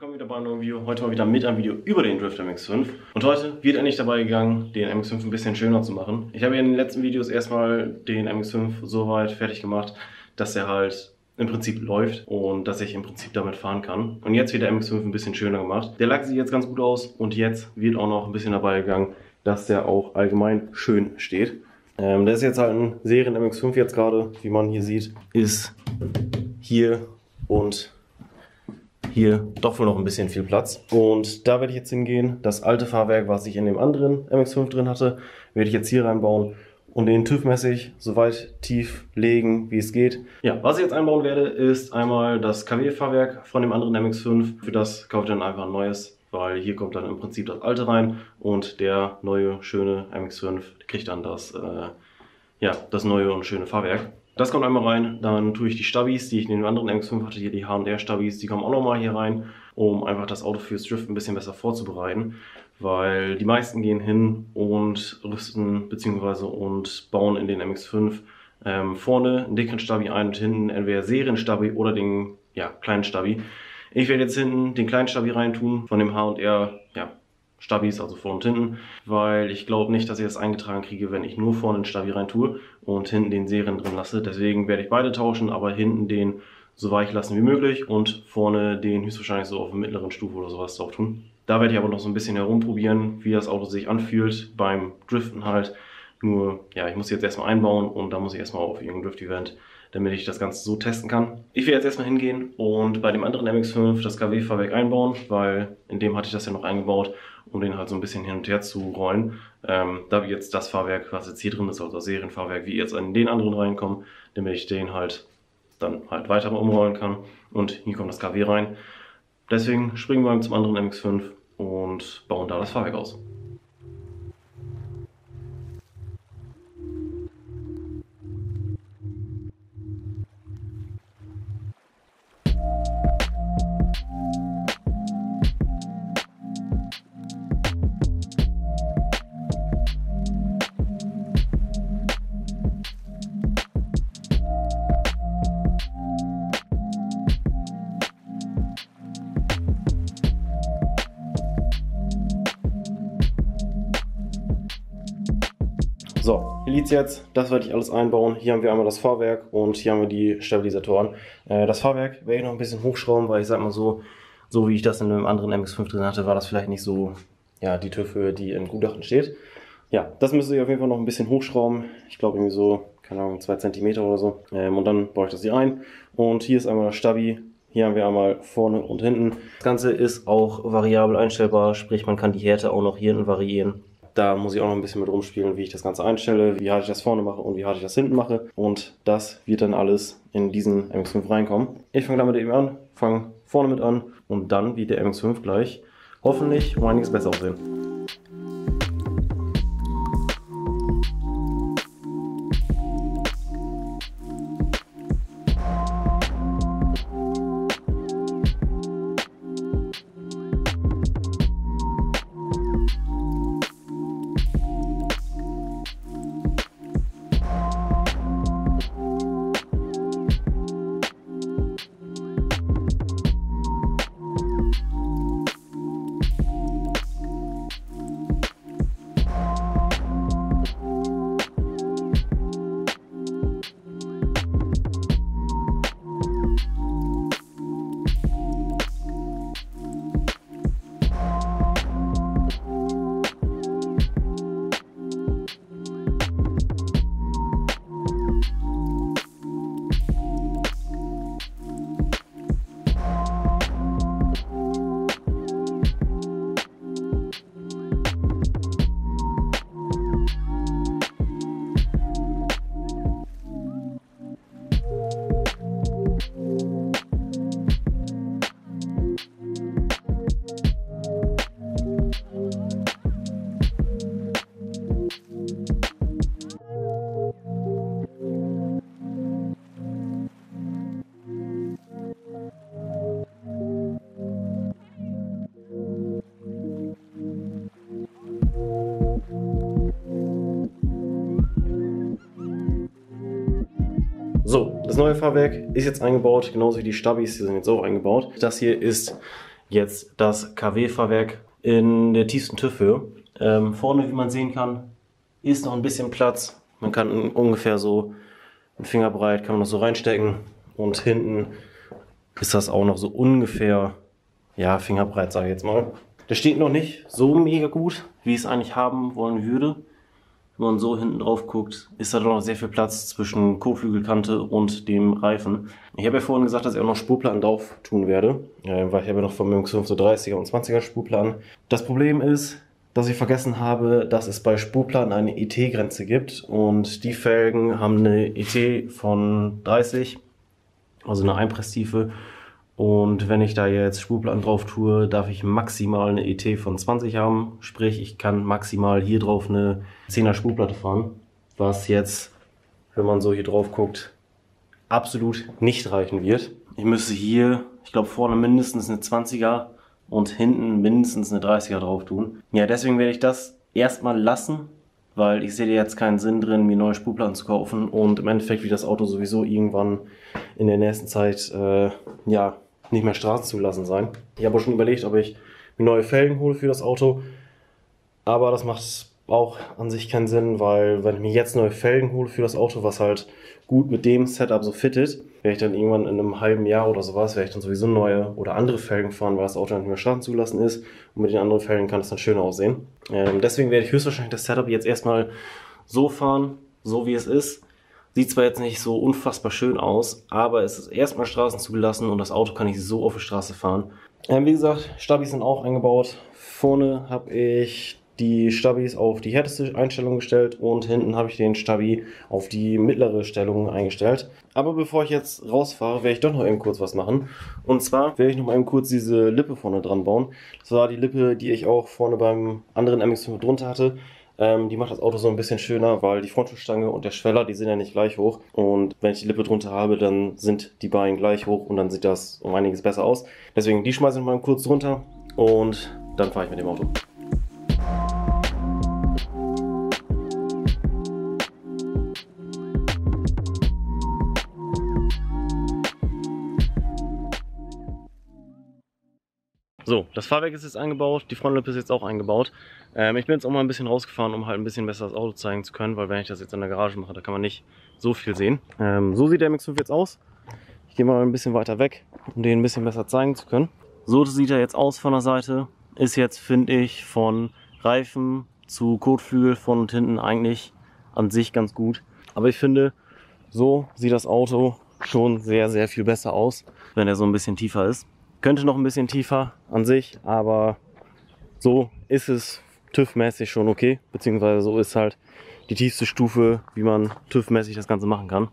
Willkommen wieder bei einem neuen Video. Heute mal wieder mit einem Video über den Drift MX-5. Und heute wird endlich dabei gegangen, den MX-5 ein bisschen schöner zu machen. Ich habe ja in den letzten Videos erstmal den MX-5 soweit fertig gemacht, dass er halt im Prinzip läuft und dass ich im Prinzip damit fahren kann. Und jetzt wird der MX-5 ein bisschen schöner gemacht. Der Lack sieht jetzt ganz gut aus und jetzt wird auch noch ein bisschen dabei gegangen, dass der auch allgemein schön steht. Der ist jetzt halt ein Serien MX-5 jetzt gerade, wie man hier sieht, ist hier und hier doch wohl noch ein bisschen viel Platz. Und da werde ich jetzt hingehen. Das alte Fahrwerk, was ich in dem anderen MX-5 drin hatte, werde ich jetzt hier reinbauen und den TÜV-mäßig so weit tief legen, wie es geht. Ja, was ich jetzt einbauen werde, ist einmal das KW-Fahrwerk von dem anderen MX-5. Für das kaufe ich dann einfach ein neues, weil hier kommt dann im Prinzip das alte rein und der neue, schöne MX-5 kriegt dann das neue und schöne Fahrwerk. Das kommt einmal rein, dann tue ich die Stabis, die ich in den anderen MX-5 hatte, hier die H&R Stabis, die kommen auch nochmal hier rein, um einfach das Auto fürs Drift ein bisschen besser vorzubereiten, weil die meisten gehen hin und rüsten bzw. und bauen in den MX-5 vorne einen dicken Stabi ein und hinten entweder Serienstabi oder den kleinen Stabi. Ich werde jetzt hinten den kleinen Stabi reintun von dem H&R, Stabis, also vorne und hinten, weil ich glaube nicht, dass ich das eingetragen kriege, wenn ich nur vorne den Stabi rein tue und hinten den Serien drin lasse. Deswegen werde ich beide tauschen, aber hinten den so weich lassen wie möglich und vorne den höchstwahrscheinlich so auf der mittleren Stufe oder sowas drauf tun. Da werde ich aber noch so ein bisschen herumprobieren, wie das Auto sich anfühlt beim Driften halt. Nur, ich muss jetzt erstmal einbauen und da muss ich erstmal auf irgendein Drift-Event, damit ich das Ganze so testen kann. Ich werde jetzt erstmal hingehen und bei dem anderen MX-5 das KW-Fahrwerk einbauen, weil in dem hatte ich das ja noch eingebaut, um den halt so ein bisschen hin und her zu rollen. Da wird jetzt das Fahrwerk, was jetzt hier drin ist, also das Serienfahrwerk, wie jetzt an den anderen reinkommen, damit ich den halt dann halt weiter umrollen kann. Und hier kommt das KW rein. Deswegen springen wir zum anderen MX-5 und bauen da das Fahrwerk aus. So, hier liegt es jetzt, das werde ich alles einbauen. Hier haben wir einmal das Fahrwerk und hier haben wir die Stabilisatoren. Das Fahrwerk werde ich noch ein bisschen hochschrauben, weil ich sag mal so wie ich das in einem anderen MX-5 drin hatte, war das vielleicht nicht so die TÜV-Höhe, die in Gutachten steht. Ja, das müsste ich auf jeden Fall noch ein bisschen hochschrauben. Ich glaube irgendwie so, keine Ahnung, 2 cm oder so. Und dann baue ich das hier ein. Und hier ist einmal das Stabi. Hier haben wir einmal vorne und hinten. Das Ganze ist auch variabel einstellbar, sprich man kann die Härte auch noch hier hinten variieren. Da muss ich auch noch ein bisschen mit rumspielen, wie ich das Ganze einstelle, wie hart ich das vorne mache und wie hart ich das hinten mache. Und das wird dann alles in diesen MX-5 reinkommen. Ich fange damit eben an, fange vorne mit an und dann wird der MX-5 gleich hoffentlich um einiges besser aussehen. So, das neue Fahrwerk ist jetzt eingebaut, genauso wie die Stabis, die sind jetzt auch eingebaut. Das hier ist jetzt das KW-Fahrwerk in der tiefsten TÜV-Höhe. Vorne, wie man sehen kann, ist noch ein bisschen Platz. Man kann ungefähr so einen Fingerbreit kann man noch so reinstecken. Und hinten ist das auch noch so ungefähr, ja, Fingerbreit, sage ich jetzt mal. Das steht noch nicht so mega gut, wie ich es eigentlich haben wollen würde. Wenn man so hinten drauf guckt, ist da doch noch sehr viel Platz zwischen Kotflügelkante und dem Reifen. Ich habe ja vorhin gesagt, dass ich auch noch Spurplatten drauf tun werde, weil ich habe ja noch vom MX-5 so 30er und 20er Spurplatten. Das Problem ist, dass ich vergessen habe, dass es bei Spurplatten eine ET-Grenze gibt und die Felgen haben eine ET von 30, also eine Einpresstiefe. Und wenn ich da jetzt Spurplatten drauf tue, darf ich maximal eine ET von 20 haben. Sprich, ich kann maximal hier drauf eine 10er Spurplatte fahren. Was jetzt, wenn man so hier drauf guckt, absolut nicht reichen wird. Ich müsste hier, ich glaube vorne mindestens eine 20er und hinten mindestens eine 30er drauf tun. Ja, deswegen werde ich das erstmal lassen, weil ich sehe jetzt keinen Sinn drin, mir neue Spurplatten zu kaufen. Und im Endeffekt wird das Auto sowieso irgendwann in der nächsten Zeit, ja, nicht mehr straßenzulassen sein. Ich habe auch schon überlegt, ob ich mir neue Felgen hole für das Auto, aber das macht auch an sich keinen Sinn, weil wenn ich mir jetzt neue Felgen hole für das Auto, was halt gut mit dem Setup so fittet, werde ich dann irgendwann in einem halben Jahr oder sowas, werde ich dann sowieso neue oder andere Felgen fahren, weil das Auto dann nicht mehr straßenzulassen ist und mit den anderen Felgen kann es dann schöner aussehen. Deswegen werde ich höchstwahrscheinlich das Setup jetzt erstmal so fahren, so wie es ist. Sieht zwar jetzt nicht so unfassbar schön aus, aber es ist erstmal Straßen zugelassen und das Auto kann ich so auf die Straße fahren. Wie gesagt, Stabis sind auch eingebaut. Vorne habe ich die Stabis auf die härteste Einstellung gestellt und hinten habe ich den Stabi auf die mittlere Stellung eingestellt. Aber bevor ich jetzt rausfahre, werde ich doch noch eben kurz was machen. Und zwar werde ich noch mal eben kurz diese Lippe vorne dran bauen. Das war die Lippe, die ich auch vorne beim anderen MX-5 drunter hatte. Die macht das Auto so ein bisschen schöner, weil die Frontschutzstange und der Schweller, die sind ja nicht gleich hoch. Und wenn ich die Lippe drunter habe, dann sind die beiden gleich hoch und dann sieht das um einiges besser aus. Deswegen, die schmeiße ich mal kurz drunter und dann fahre ich mit dem Auto. So, das Fahrwerk ist jetzt eingebaut, die Frontlippe ist jetzt auch eingebaut. Ich bin jetzt auch mal ein bisschen rausgefahren, um halt ein bisschen besser das Auto zeigen zu können, weil wenn ich das jetzt in der Garage mache, da kann man nicht so viel sehen. So sieht der MX-5 jetzt aus. Ich gehe mal ein bisschen weiter weg, um den ein bisschen besser zeigen zu können. So sieht er jetzt aus von der Seite. Ist jetzt, finde ich, von Reifen zu Kotflügel von und hinten eigentlich an sich ganz gut. Aber ich finde, so sieht das Auto schon sehr, sehr viel besser aus, wenn er so ein bisschen tiefer ist. Könnte noch ein bisschen tiefer an sich, aber so ist es TÜV-mäßig schon okay. Beziehungsweise so ist halt die tiefste Stufe, wie man TÜV-mäßig das Ganze machen kann.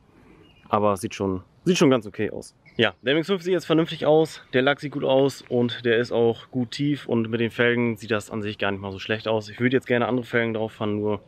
Aber es sieht schon ganz okay aus. Ja, der MX-5 sieht jetzt vernünftig aus, der Lack sieht gut aus und der ist auch gut tief. Und mit den Felgen sieht das an sich gar nicht mal so schlecht aus. Ich würde jetzt gerne andere Felgen drauf fahren, nur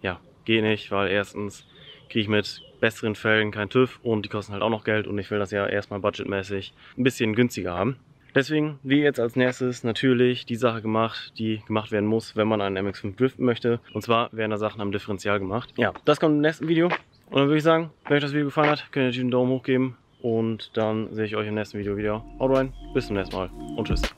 ja, geht nicht, weil erstens kriege ich mit besseren Felgen kein TÜV und die kosten halt auch noch Geld und ich will das ja erstmal budgetmäßig ein bisschen günstiger haben. Deswegen, wie jetzt als nächstes, natürlich die Sache gemacht, die gemacht werden muss, wenn man einen MX-5 driften möchte. Und zwar werden da Sachen am Differential gemacht. Ja, das kommt im nächsten Video. Und dann würde ich sagen, wenn euch das Video gefallen hat, könnt ihr natürlich einen Daumen hoch geben. Und dann sehe ich euch im nächsten Video wieder. Haut rein, bis zum nächsten Mal und tschüss.